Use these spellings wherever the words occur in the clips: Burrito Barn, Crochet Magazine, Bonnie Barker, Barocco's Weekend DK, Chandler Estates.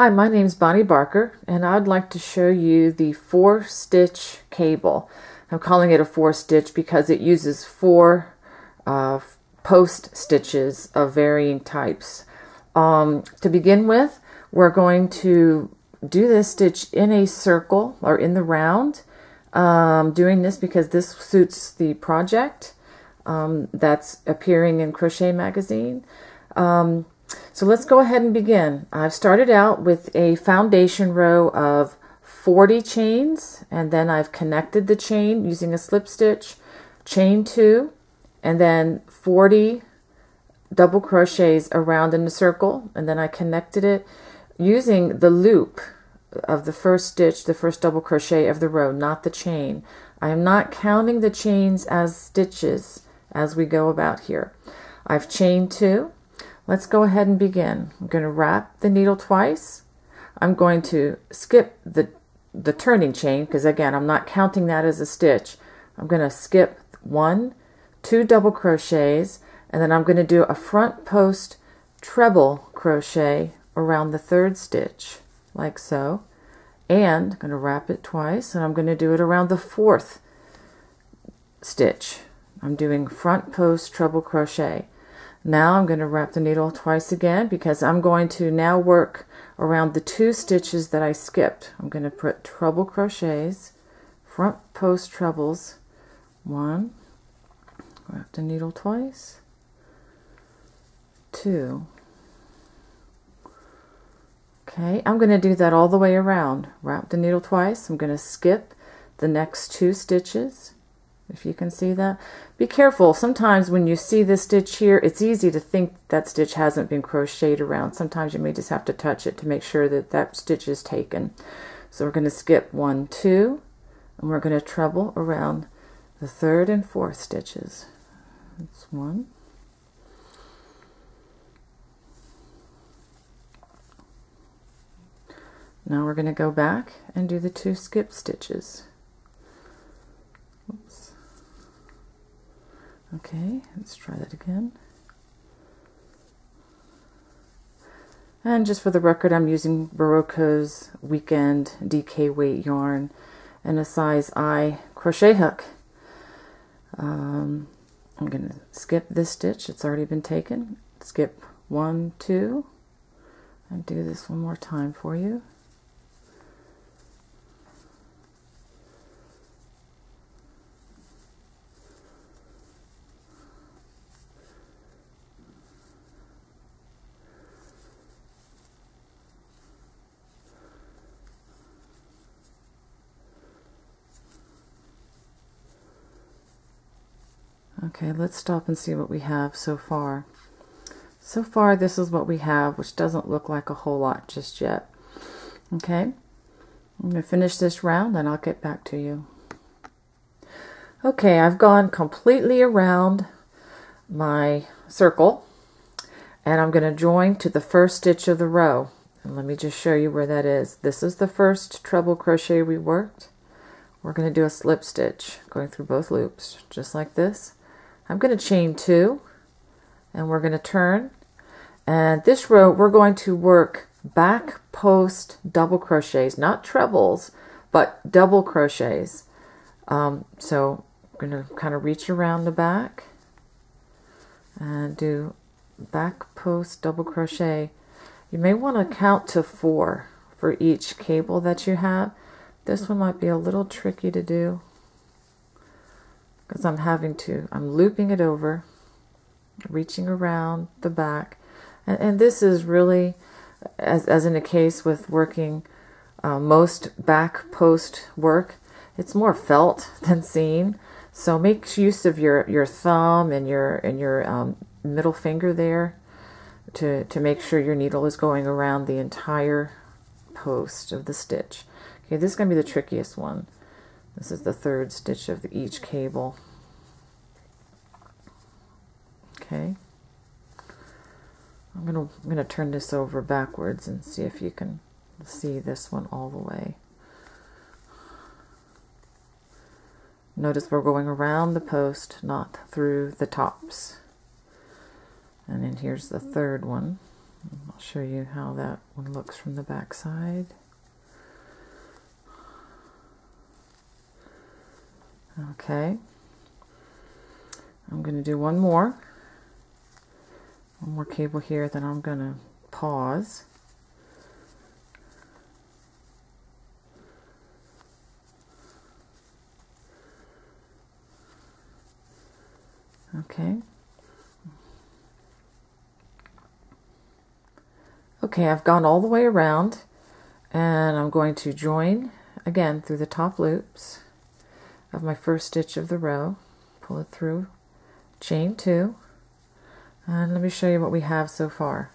Hi, my name's Bonnie Barker, and I'd like to show you the 4-stitch cable. I'm calling it a 4-stitch because it uses 4 post stitches of varying types. To begin with, we're going to do this stitch in a circle or in the round. Doing this because this suits the project that's appearing in Crochet Magazine. So let's go ahead and begin. I've started out with a foundation row of 40 chains, and then I've connected the chain using a slip stitch, chain 2, and then 40 double crochets around in a circle, and then I connected it using the loop of the first stitch, the first double crochet of the row, not the chain. I am not counting the chains as stitches as we go about here. I've chained 2. Let's go ahead and begin. I'm going to wrap the needle twice. I'm going to skip the turning chain because, again, I'm not counting that as a stitch. I'm going to skip 1, 2 double crochets, and then I'm going to do a front post treble crochet around the third stitch, like so. And I'm going to wrap it twice, and I'm going to do it around the fourth stitch. I'm doing front post treble crochet. Now I'm going to wrap the needle twice again because I'm going to now work around the 2 stitches that I skipped. I'm going to put treble crochets, front post trebles, 1, wrap the needle twice, 2. Okay, I'm going to do that all the way around. Wrap the needle twice. I'm going to skip the next 2 stitches. If you can see that. Be careful. Sometimes when you see this stitch here, it's easy to think that stitch hasn't been crocheted around. Sometimes you may just have to touch it to make sure that that stitch is taken. So we're going to skip 1, 2, and we're going to treble around the third and fourth stitches. That's 1. Now we're going to go back and do the 2 skip stitches. Oops. Okay, let's try that again. And just for the record, I'm using Barocco's Weekend DK weight yarn and a size I crochet hook. I'm going to skip this stitch. It's already been taken. Skip 1, 2, and do this one more time for you. Okay, let's stop and see what we have so far. So far, this is what we have, which doesn't look like a whole lot just yet. Okay, I'm going to finish this round and I'll get back to you. Okay, I've gone completely around my circle, and I'm going to join to the first stitch of the row. And let me just show you where that is. This is the first treble crochet we worked. We're going to do a slip stitch going through both loops, just like this. I'm going to chain 2, and we're going to turn. And this row, we're going to work back post double crochets, not trebles, but double crochets. So I'm going to kind of reach around the back and do back post double crochet. You may want to count to 4 for each cable that you have. This one might be a little tricky to do, because I'm looping it over, reaching around the back, and this is really, as in a case with working most back post work, it's more felt than seen, so make use of your thumb and your middle finger there to make sure your needle is going around the entire post of the stitch. Okay, this is going to be the trickiest one. This is the third stitch of each cable. Okay. I'm going to turn this over backwards and see if you can see this one all the way. Notice we're going around the post, not through the tops. And then here's the third one. I'll show you how that one looks from the back side. Okay, I'm going to do one more cable here, then I'm going to pause. Okay. Okay, I've gone all the way around, and I'm going to join again through the top loops of my first stitch of the row, pull it through, chain 2, and let me show you what we have so far.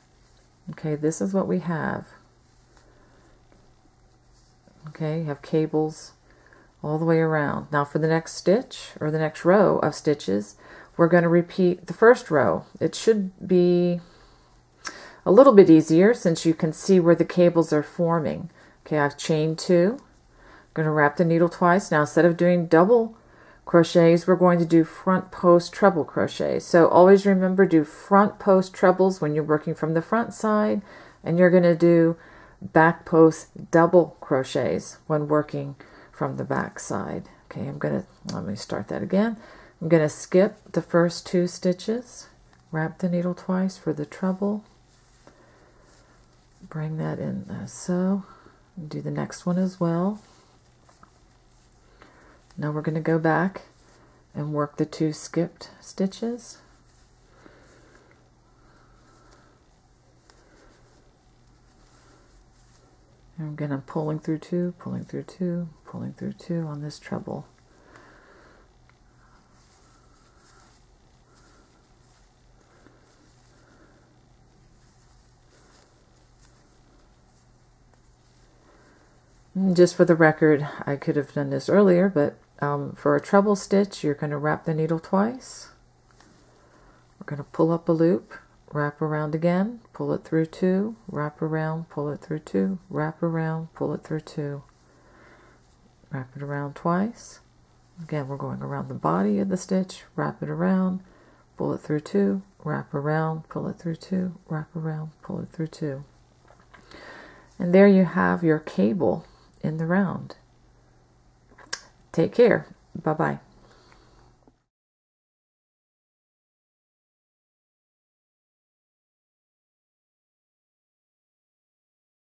Okay, this is what we have. Okay, you have cables all the way around. Now for the next stitch, or the next row of stitches, we're going to repeat the first row. It should be a little bit easier since you can see where the cables are forming. Okay, I've chained 2. I'm going to wrap the needle twice. Now instead of doing double crochets, we're going to do front post treble crochets. So always remember, do front post trebles when you're working from the front side, and you're going to do back post double crochets when working from the back side. Okay, let me start that again. I'm going to skip the first 2 stitches, wrap the needle twice for the treble, bring that in as so, do the next one as well. Now we're going to go back and work the 2 skipped stitches. And I'm going to pulling through 2, pulling through 2, pulling through 2 on this treble. Just for the record, I could have done this earlier, but for a treble stitch, you're going to wrap the needle twice. We're going to pull up a loop, wrap around again, pull it through 2, wrap around, pull it through 2, wrap around, pull it through 2. Wrap it around twice. Again, we're going around the body of the stitch, wrap it around, pull it through 2, wrap around, pull it through 2, wrap around, pull it through 2. And there you have your cable in the round. Take care. Bye-bye.